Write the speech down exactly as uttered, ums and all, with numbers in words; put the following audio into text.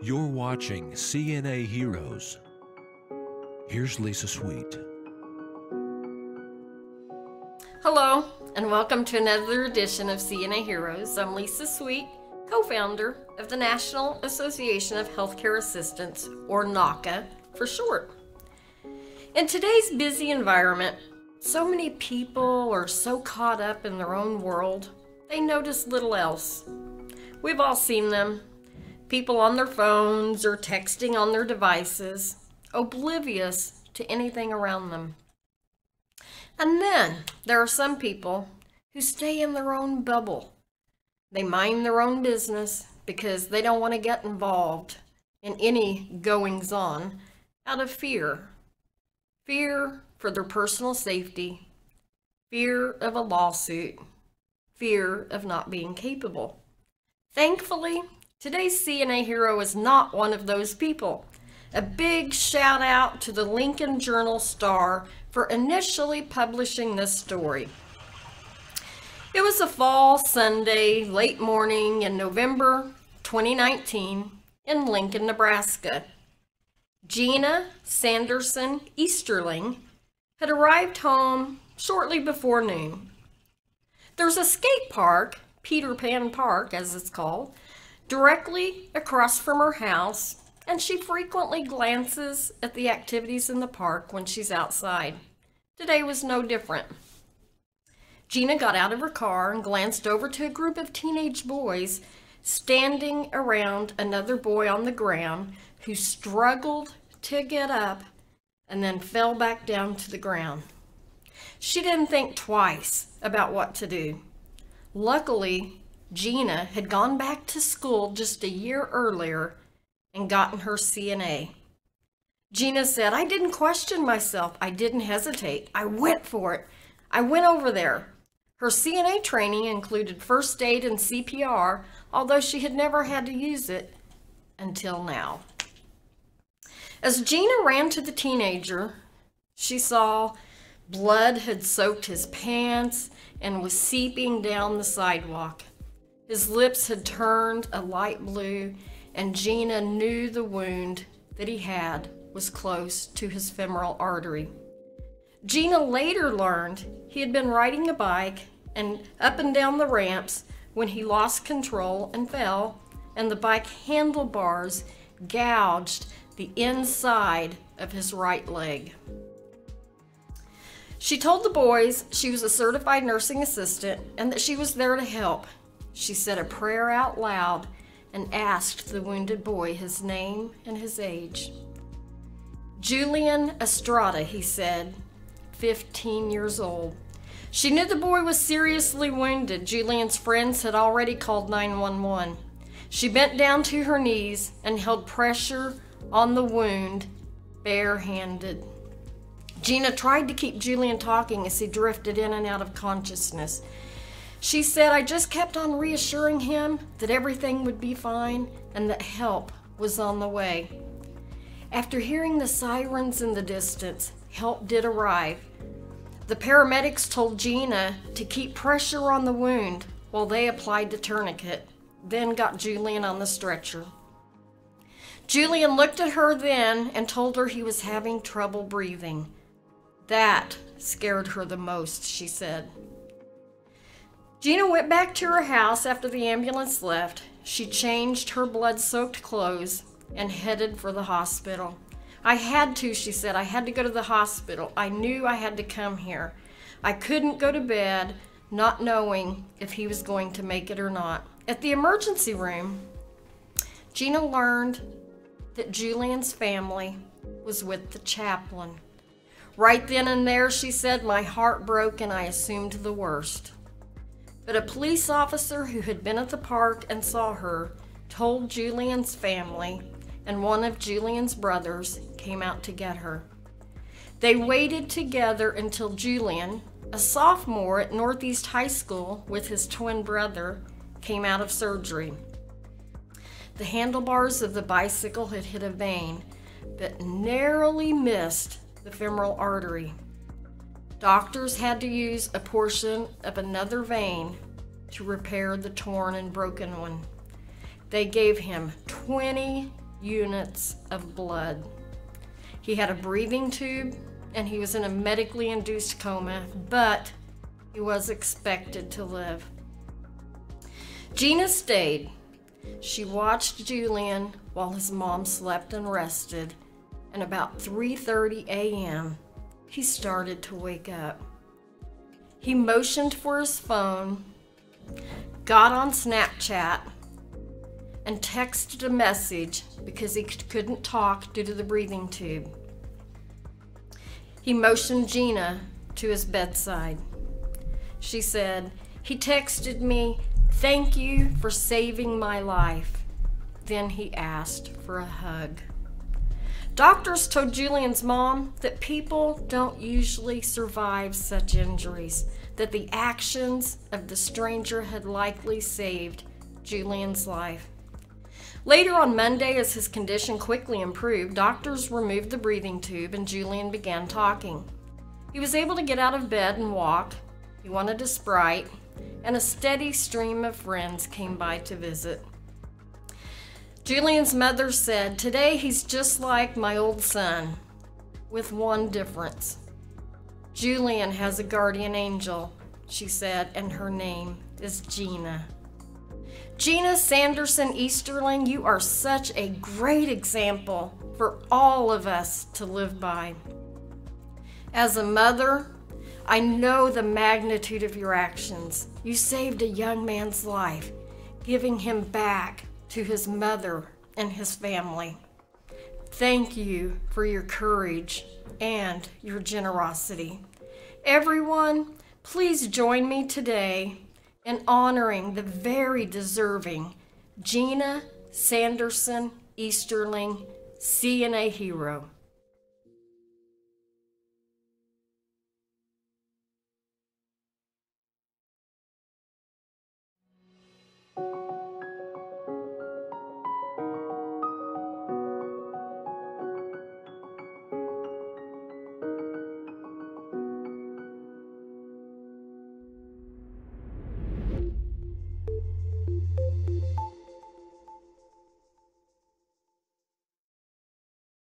You're watching C N A Heroes. Here's Lisa Sweet. Hello, and welcome to another edition of C N A Heroes. I'm Lisa Sweet, co-founder of the National Association of Healthcare Assistants, or NAHCA for short. In today's busy environment, so many people are so caught up in their own world, they notice little else. We've all seen them. People on their phones or texting on their devices, oblivious to anything around them. And then there are some people who stay in their own bubble. They mind their own business because they don't want to get involved in any goings-on out of fear. Fear for their personal safety, fear of a lawsuit, fear of not being capable. Thankfully, today's C N A Hero is not one of those people. A big shout out to the Lincoln Journal Star for initially publishing this story. It was a fall Sunday, late morning in November twenty nineteen in Lincoln, Nebraska. Jeanna Sanderson-Easterling had arrived home shortly before noon. There's a skate park, Peter Pan Park as it's called, directly across from her house, and she frequently glances at the activities in the park when she's outside. Today was no different. Jeanna got out of her car and glanced over to a group of teenage boys standing around another boy on the ground who struggled to get up and then fell back down to the ground. She didn't think twice about what to do. Luckily, Jeanna had gone back to school just a year earlier and gotten her C N A. Jeanna said, "I didn't question myself. I didn't hesitate. I went for it. I went over there." Her C N A training included first aid and C P R, although she had never had to use it until now. As Jeanna ran to the teenager, she saw blood had soaked his pants and was seeping down the sidewalk. His lips had turned a light blue, and Jeanna knew the wound that he had was close to his femoral artery. Jeanna later learned he had been riding a bike and up and down the ramps when he lost control and fell, and the bike handlebars gouged the inside of his right leg. She told the boys she was a certified nursing assistant and that she was there to help. She said a prayer out loud and asked the wounded boy his name and his age. Julian Estrada, he said, fifteen years old. She knew the boy was seriously wounded. Julian's friends had already called nine one one. She bent down to her knees and held pressure on the wound barehanded. Jeanna tried to keep Julian talking as he drifted in and out of consciousness. She said, "I just kept on reassuring him that everything would be fine and that help was on the way." After hearing the sirens in the distance, help did arrive. The paramedics told Jeanna to keep pressure on the wound while they applied the tourniquet, then got Julian on the stretcher. Julian looked at her then and told her he was having trouble breathing. That scared her the most, she said. Jeanna went back to her house after the ambulance left. She changed her blood-soaked clothes and headed for the hospital. "I had to," she said. "I had to go to the hospital. I knew I had to come here. I couldn't go to bed not knowing if he was going to make it or not." At the emergency room, Jeanna learned that Julian's family was with the chaplain. "Right then and there," she said, "my heart broke and I assumed the worst." But a police officer who had been at the park and saw her told Julian's family, and one of Julian's brothers came out to get her. They waited together until Julian, a sophomore at Northeast High School with his twin brother, came out of surgery. The handlebars of the bicycle had hit a vein, but narrowly missed the femoral artery. Doctors had to use a portion of another vein to repair the torn and broken one. They gave him twenty units of blood. He had a breathing tube and he was in a medically induced coma, but he was expected to live. Jeanna stayed. She watched Julian while his mom slept and rested, and about three thirty a m he started to wake up. He motioned for his phone, got on Snapchat, and texted a message because he couldn't talk due to the breathing tube. He motioned Jeanna to his bedside. She said, "He texted me, thank you for saving my life." Then he asked for a hug. Doctors told Julian's mom that people don't usually survive such injuries, that the actions of the stranger had likely saved Julian's life. Later on Monday, as his condition quickly improved, doctors removed the breathing tube and Julian began talking. He was able to get out of bed and walk. He wanted a Sprite, and a steady stream of friends came by to visit. Julian's mother said, "Today he's just like my old son, with one difference. Julian has a guardian angel," she said, "and her name is Jeanna." Jeanna Sanderson-Easterling, you are such a great example for all of us to live by. As a mother, I know the magnitude of your actions. You saved a young man's life, giving him back to his mother and his family. Thank you for your courage and your generosity. Everyone, please join me today in honoring the very deserving Jeanna Sanderson-Easterling C N A Hero.